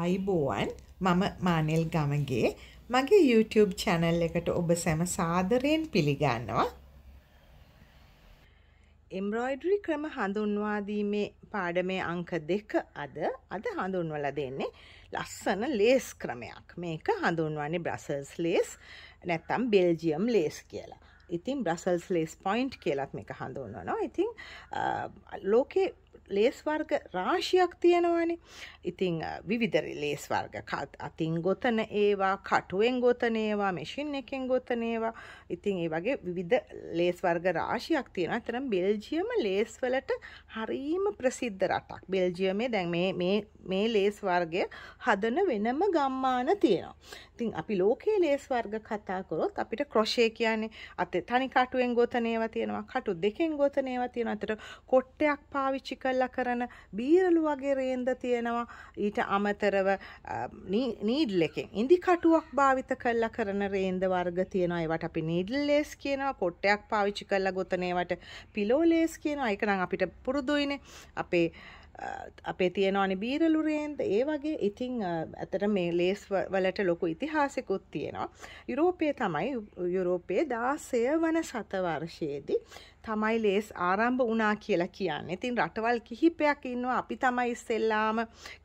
අයිබෝවන් මම මානෙල් ගමගේ මගේ YouTube channel එකට ඔබ සැම සාදරයෙන් පිළිගන්නවා embroidery ක්‍රම හඳුන්වා දීමේ පාඩමේ අංක 2 අද හඳුන්වලා දෙන්නේ ලස්සන ලේස් ක්‍රමයක් මේක හඳුන්වන්නේ Brussels lace නැත්නම් Belgium lace කියලා ඉතින් Brussels lace point කියලාත් මේක හඳුන්වනවා ඉතින් ලෝකේ लेस वर्ग राशियक තියෙනවානේ ඉතින් විවිධ ලේස් වර්ග අතින් ගොතන ඒවා කටුවෙන් ගොතන ඒවා මැෂින් එකෙන් ගොතන ඒවා ඉතින් ඒ වගේ විවිධ ලේස් වර්ග රාශියක් තියෙනවා. අතරම බෙල්ජියම ලේස් වලට හරීම ප්‍රසිද්ධ රටක්. බෙල්ජියමේ දැන් මේ ලේස් වර්ගය හදන වෙනම ගම්මාන තියෙනවා. ඉතින් අපි ලෝකයේ ලේස් වර්ග කතා කරොත් අපිට ක්‍රොෂේ කියන්නේ අතේ තනි කටුවෙන් ගොතන ඒවා තියෙනවා. කටු දෙකෙන් ගොතන ඒවා තියෙනවා. අතට කොට්ටයක් පාවිච්චි කරන බීරළු වගේ රේන්ද තියෙනවා ඊට අමතරව නීඩල් එකෙන් ඉඳි කටුවක් භාවිත කරලා කරන රේන්ද වර්ග තියෙනවා ඒවට අපි නීඩල් ලේස් කියනවා කොට්ටයක් පාවිච්චි කරලා ගොතන ඒවට පිලෝ ලේස් කියනවා ඒක නම් අපිට පුරුදුයිනේ අපේ තියෙනවානේ බීරළු රේන්ද ඒ වගේ ඉතින් අතට මේ ලේස් වලට ලොකු ඉතිහාසයක්ත් තියෙනවා යුරෝපයේ තමයි යුරෝපයේ 16 වන සත වර්ෂයේදී තමයි ලේස් ආරම්භ වුණා කියලා කියන්නේ. ඉතින් රටවල් කිහිපයක් ඉන්නවා අපි තමයි ඉස්සෙල්ලාම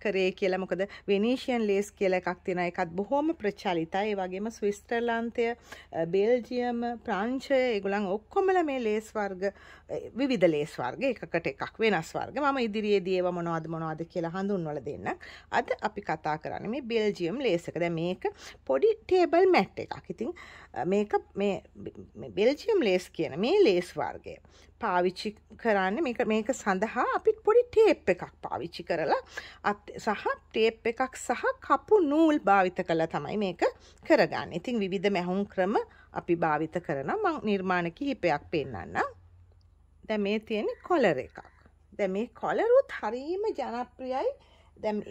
කරේ කියලා. මොකද වෙනීෂියන් ලේස් කියලා එකක් තියෙනවා. ඒකත් බොහොම ප්‍රචලිතයි. ඒ වගේම ස්විස්තරලන්තය, බෙල්ජියම්, ප්‍රංශය ඒගොල්ලන් ඔක්කොමලා මේ ලේස් වර්ග විවිධ ලේස් වර්ග එකකට එකක් වෙනස් වර්ග. මම ඉදිරියේදී ඒවා මොනවද කියලා හඳුන්වලා දෙන්නම්. අද අපි කතා කරන්නේ මේ බෙල්ජියම් ලේස් එක. දැන් මේක පොඩි ටේබල් මැට් එකක්. ඉතින් මේක මේ බෙල්ජියම් ලේස් කියන මේ ලේස් වර්ග පාවිච්චි කරන්නේ මේක සඳහා අපි පොඩි ටේප් එකක් පාවිච්චි කරලා සහ ටේප් එකක් සහ කපු නූල් භාවිත කරලා තමයි මේක කරගන්නේ. ඉතින් විවිධ මැහුම් ක්‍රම අපි භාවිත කරනවා. මම නිර්මාණ කිහිපයක් පෙන්නන්නම්. දැන් මේ තියෙන්නේ කොලර් එකක්. දැන් මේ කොලර් උත් හරීම ජනප්‍රියයි. දැන්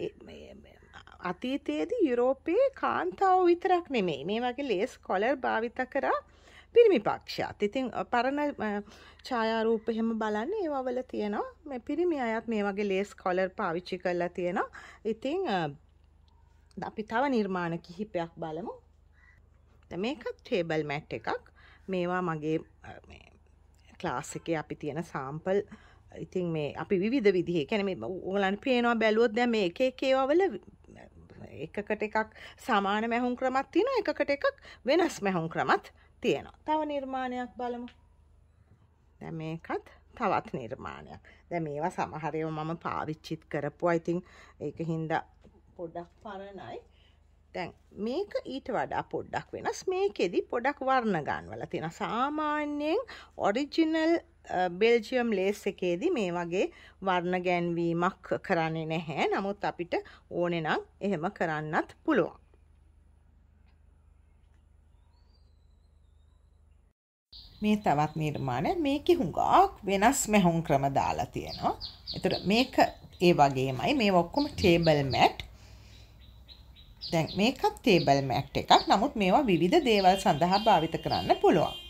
අතීතයේදී යුරෝපයේ කාන්තාවෝ විතරක් නෙමෙයි මේ වගේ ලේස් කොලර් භාවිත කරා පිරිමි පක්ෂයත් ඉතින් පරණ ඡායාරූප එහෙම බලන්නේ ඒවා වල තියෙනවා මේ පිරිමි අයත් මේ වගේ ලේස් කොලර් පාවිච්චි කරලා තියෙනවා ඉතින් අපි තව නිර්මාණ කිහිපයක් බලමු දැන් මේකත් ටේබල් මැට් එකක් මේවා මගේ මේ ක්ලාස් එකේ අපි තියෙන සාම්පල් ඉතින් මේ අපි විවිධ විදිහේ කියන්නේ මේ ඕගලන්ට පේනවා බැලුවොත් දැන් මේ එක එක ඒවා වල එකකට එකක් සමාන මැහුම් ක්‍රමයක් තියෙනවා එකකට එකක් වෙනස් මැහුම් ක්‍රමයක් තියෙනවා. තව නිර්මාණයක් බලමු. දැන් මේකත් තවත් නිර්මාණයක්. දැන් මේවා සමහර ඒවා මම පාවිච්චිත් කරපුවා. ඉතින් ඒකින්ද පොඩක් පරණයි. දැන් මේක ඊට වඩා පොඩ්ඩක් වෙනස්. මේකෙදි පොඩක් වර්ණ ගන්නවලා තියෙනවා. සාමාන්‍යයෙන් ඔරිජිනල් බෙල්ජියම් ලේස් එකේදී මේ වගේ වර්ණ ගැන්වීමක් කරන්නේ නැහැ. නමුත් අපිට ඕනේ නම් එහෙම කරන්නත් පුළුවන්. මේ තවත් නිර්මාණය මේකේ හුඟක් වෙනස් මැහුම් ක්‍රම දාලා තියෙනවා. ඒතර මේක ඒ වගේමයි මේ ඔක්කොම ටේබල් මැට්. දැන් මේකත් ටේබල් මැට් එකක්. නමුත් මේවා විවිධ දේවල් සඳහා භාවිත කරන්න පුළුවන්.